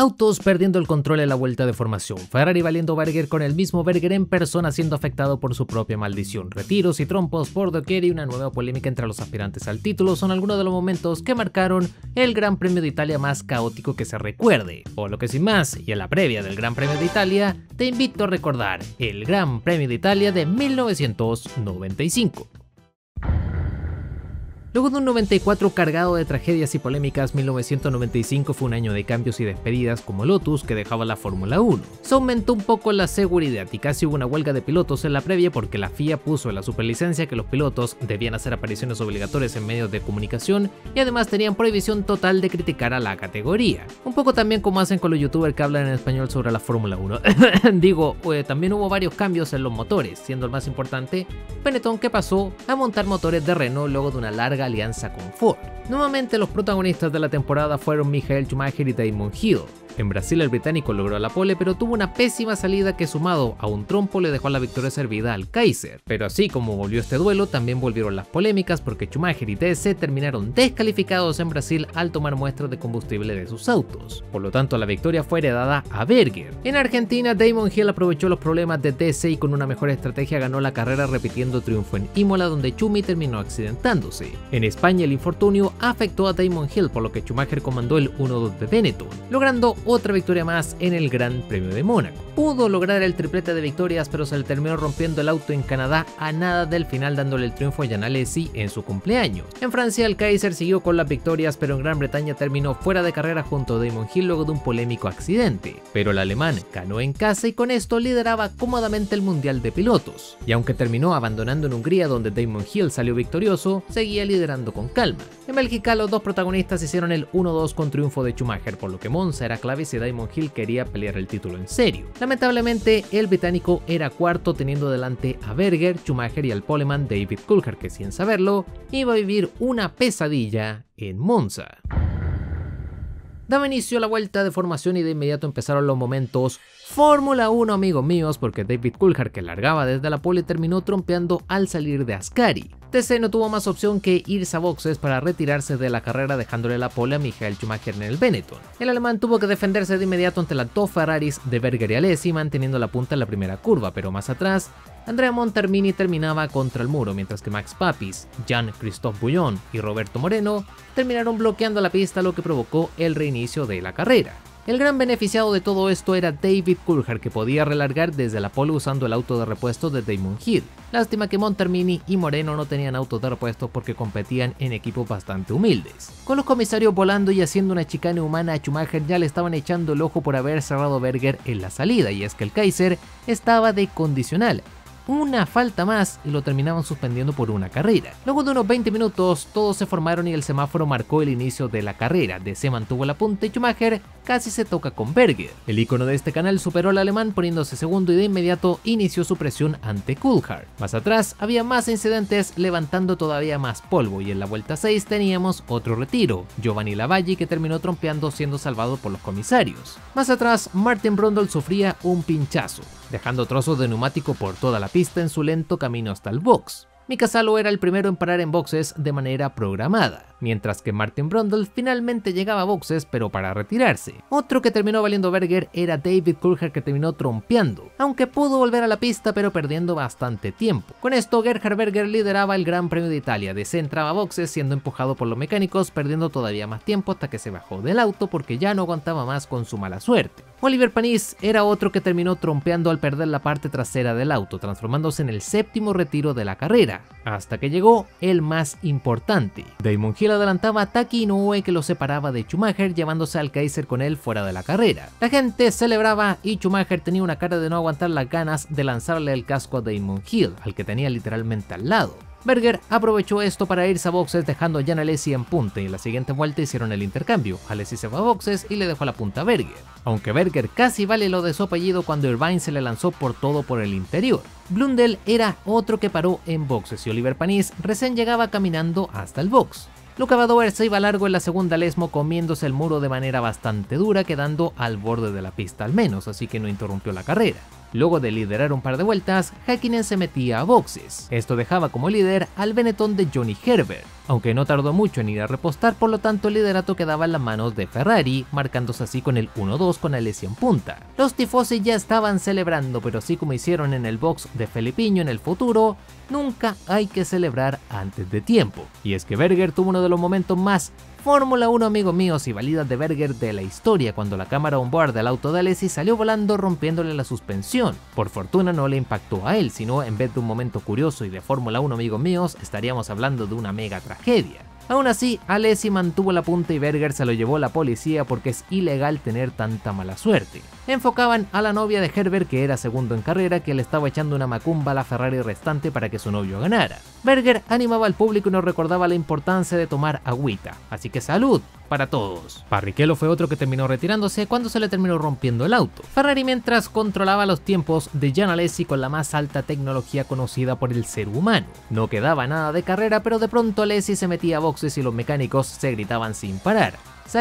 Autos perdiendo el control en la vuelta de formación, Ferrari valiendo Berger con el mismo Berger en persona siendo afectado por su propia maldición, retiros y trompos por doquier y una nueva polémica entre los aspirantes al título son algunos de los momentos que marcaron el Gran Premio de Italia más caótico que se recuerde. Por lo que sin más, y en la previa del Gran Premio de Italia, te invito a recordar el Gran Premio de Italia de 1995. Luego de un 94 cargado de tragedias y polémicas, 1995 fue un año de cambios y despedidas como Lotus que dejaba la Fórmula 1. Se aumentó un poco la seguridad y casi hubo una huelga de pilotos en la previa porque la FIA puso en la superlicencia que los pilotos debían hacer apariciones obligatorias en medios de comunicación y además tenían prohibición total de criticar a la categoría. Un poco también como hacen con los youtubers que hablan en español sobre la Fórmula 1. Digo, también hubo varios cambios en los motores, siendo el más importante Benetton, que pasó a montar motores de Renault luego de una larga alianza con Ford. Nuevamente los protagonistas de la temporada fueron Michael Schumacher y Damon Hill. En Brasil el británico logró la pole pero tuvo una pésima salida que sumado a un trompo le dejó la victoria servida al Kaiser. Pero así como volvió este duelo también volvieron las polémicas porque Schumacher y DSC terminaron descalificados en Brasil al tomar muestras de combustible de sus autos. Por lo tanto la victoria fue heredada a Berger. En Argentina Damon Hill aprovechó los problemas de DSC y con una mejor estrategia ganó la carrera repitiendo triunfo en Imola donde Schumi terminó accidentándose. En España el infortunio afectó a Damon Hill por lo que Schumacher comandó el 1-2 de Benetton, logrando otra victoria más en el Gran Premio de Mónaco. Pudo lograr el triplete de victorias pero se le terminó rompiendo el auto en Canadá a nada del final dándole el triunfo a Jean Alesi en su cumpleaños. En Francia el Kaiser siguió con las victorias pero en Gran Bretaña terminó fuera de carrera junto a Damon Hill luego de un polémico accidente. Pero el alemán ganó en casa y con esto lideraba cómodamente el Mundial de Pilotos. Y aunque terminó abandonando en Hungría donde Damon Hill salió victorioso, seguía liderando con calma. En Bélgica los dos protagonistas hicieron el 1-2 con triunfo de Schumacher por lo que Monza era clave si Damon Hill quería pelear el título en serio. Lamentablemente el británico era cuarto teniendo delante a Berger, Schumacher y al poleman David Coulthard que sin saberlo iba a vivir una pesadilla en Monza. Daba inicio a la vuelta de formación y de inmediato empezaron los momentos Fórmula 1, amigos míos, porque David Coulthard, que largaba desde la pole, terminó trompeando al salir de Ascari. TC no tuvo más opción que irse a boxes para retirarse de la carrera dejándole la pole a Michael Schumacher en el Benetton. El alemán tuvo que defenderse de inmediato ante las dos Ferraris de Berger y Alesi manteniendo la punta en la primera curva, pero más atrás Andrea Montermini terminaba contra el muro, mientras que Max Papis, Jean-Christophe Bouillon y Roberto Moreno terminaron bloqueando la pista, lo que provocó el reinicio de la carrera. El gran beneficiado de todo esto era David Coulthard, que podía relargar desde la pole usando el auto de repuesto de Damon Hill. Lástima que Montermini y Moreno no tenían autos de repuesto porque competían en equipos bastante humildes. Con los comisarios volando y haciendo una chicana humana a Schumacher ya le estaban echando el ojo por haber cerrado Berger en la salida, y es que el Kaiser estaba de condicional. Una falta más y lo terminaban suspendiendo por una carrera. Luego de unos 20 minutos todos se formaron y el semáforo marcó el inicio de la carrera. DSC mantuvo la punta y Schumacher casi se toca con Berger. El ícono de este canal superó al alemán poniéndose segundo y de inmediato inició su presión ante Coulthard. Más atrás había más incidentes levantando todavía más polvo y en la vuelta 6 teníamos otro retiro. Giovanni Lavagni, que terminó trompeando siendo salvado por los comisarios. Más atrás Martin Brundle sufría un pinchazo, dejando trozos de neumático por toda la pista en su lento camino hasta el box. Mika Salo era el primero en parar en boxes de manera programada, mientras que Martin Brundle finalmente llegaba a boxes pero para retirarse. Otro que terminó valiendo Berger era David Coulthard, que terminó trompeando, aunque pudo volver a la pista pero perdiendo bastante tiempo. Con esto Gerhard Berger lideraba el Gran Premio de Italia, DSC entraba a boxes siendo empujado por los mecánicos, perdiendo todavía más tiempo hasta que se bajó del auto porque ya no aguantaba más con su mala suerte. Oliver Panis era otro que terminó trompeando al perder la parte trasera del auto, transformándose en el séptimo retiro de la carrera, hasta que llegó el más importante. Damon Hill adelantaba a Taki Inoue, que lo separaba de Schumacher, llevándose al Kaiser con él fuera de la carrera. La gente celebraba y Schumacher tenía una cara de no aguantar las ganas de lanzarle el casco a Damon Hill, al que tenía literalmente al lado. Berger aprovechó esto para irse a boxes dejando a Jean Alesi en punta y en la siguiente vuelta hicieron el intercambio. Alesi se fue a boxes y le dejó la punta a Berger, aunque Berger casi vale lo de su apellido cuando Irvine se le lanzó por todo por el interior. Blundell era otro que paró en boxes y Oliver Panis recién llegaba caminando hasta el box. Luca Badoer se iba largo en la segunda lesmo comiéndose el muro de manera bastante dura, quedando al borde de la pista al menos, así que no interrumpió la carrera. Luego de liderar un par de vueltas, Häkkinen se metía a boxes. Esto dejaba como líder al Benetton de Johnny Herbert, aunque no tardó mucho en ir a repostar, por lo tanto el liderato quedaba en las manos de Ferrari, marcándose así con el 1-2 con Alesi en punta. Los tifosi ya estaban celebrando, pero así como hicieron en el box de Felipinho en el futuro, nunca hay que celebrar antes de tiempo. Y es que Berger tuvo uno de los momentos más Fórmula 1, amigos míos y validas de Berger, de la historia, cuando la cámara onboard del auto de Alesi salió volando rompiéndole la suspensión. Por fortuna no le impactó a él, sino en vez de un momento curioso y de Fórmula 1, amigos míos, estaríamos hablando de una mega tragedia. Aún así, Alesi mantuvo la punta y Berger se lo llevó la policía porque es ilegal tener tanta mala suerte. Enfocaban a la novia de Herbert, que era segundo en carrera, que le estaba echando una macumba a la Ferrari restante para que su novio ganara. Berger animaba al público y nos recordaba la importancia de tomar agüita, así que salud para todos. Barrichello fue otro que terminó retirándose cuando se le terminó rompiendo el auto. Ferrari mientras controlaba los tiempos de Jean Alesi con la más alta tecnología conocida por el ser humano. No quedaba nada de carrera, pero de pronto Alesi se metía a boxes y los mecánicos se gritaban sin parar.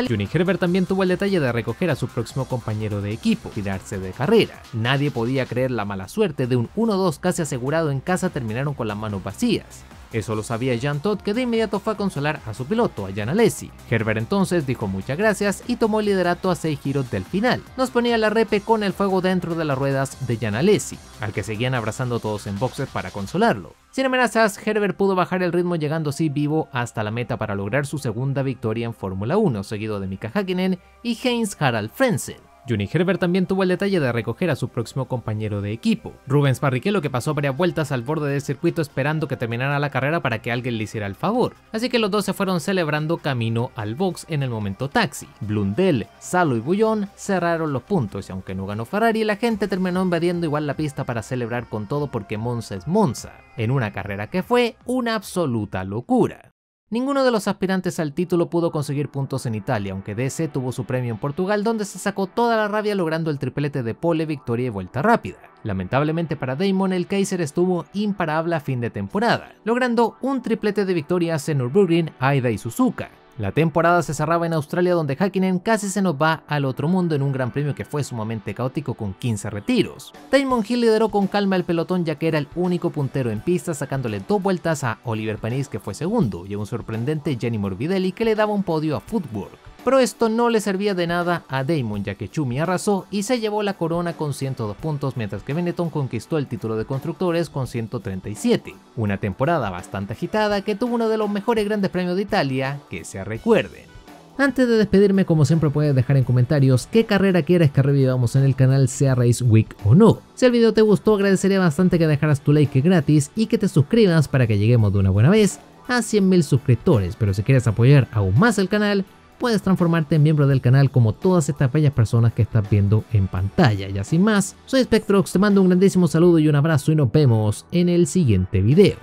Johnny Herbert también tuvo el detalle de recoger a su próximo compañero de equipo, tirarse de carrera. Nadie podía creer la mala suerte de un 1-2 casi asegurado en casa, terminaron con las manos vacías. Eso lo sabía Jean Todt, que de inmediato fue a consolar a su piloto, a Jean Alesi. Herbert entonces dijo muchas gracias y tomó el liderato a 6 giros del final. Nos ponía la repe con el fuego dentro de las ruedas de Jean Alesi, al que seguían abrazando todos en boxes para consolarlo. Sin amenazas, Herbert pudo bajar el ritmo llegando así vivo hasta la meta para lograr su segunda victoria en Fórmula 1, seguido de Mika Häkkinen y Heinz-Harald Frentzen. Johnny Herbert también tuvo el detalle de recoger a su próximo compañero de equipo, Rubens Barrichello, que pasó varias vueltas al borde del circuito esperando que terminara la carrera para que alguien le hiciera el favor. Así que los dos se fueron celebrando camino al box en el momento taxi. Blundell, Salo y Bouillon cerraron los puntos y aunque no ganó Ferrari, la gente terminó invadiendo igual la pista para celebrar con todo, porque Monza es Monza, en una carrera que fue una absoluta locura. Ninguno de los aspirantes al título pudo conseguir puntos en Italia, aunque DC tuvo su premio en Portugal, donde se sacó toda la rabia logrando el triplete de pole, victoria y vuelta rápida. Lamentablemente para Damon, el Kaiser estuvo imparable a fin de temporada, logrando un triplete de victorias en Nürburgring, Aida y Suzuka. La temporada se cerraba en Australia, donde Häkkinen casi se nos va al otro mundo en un gran premio que fue sumamente caótico con 15 retiros. Damon Hill lideró con calma el pelotón, ya que era el único puntero en pista, sacándole 2 vueltas a Oliver Panis, que fue segundo, y a un sorprendente Gianni Morbidelli, que le daba un podio a Footwork. Pero esto no le servía de nada a Damon, ya que Schumi arrasó y se llevó la corona con 102 puntos, mientras que Benetton conquistó el título de constructores con 137. Una temporada bastante agitada que tuvo uno de los mejores grandes premios de Italia que se recuerden. Antes de despedirme, como siempre puedes dejar en comentarios qué carrera quieres que revivamos en el canal, sea Race Week o no. Si el video te gustó, agradecería bastante que dejaras tu like, que es gratis, y que te suscribas para que lleguemos de una buena vez a 100.000 suscriptores. Pero si quieres apoyar aún más el canal, puedes transformarte en miembro del canal como todas estas bellas personas que estás viendo en pantalla. Y así más, soy Spectrox, te mando un grandísimo saludo y un abrazo y nos vemos en el siguiente video.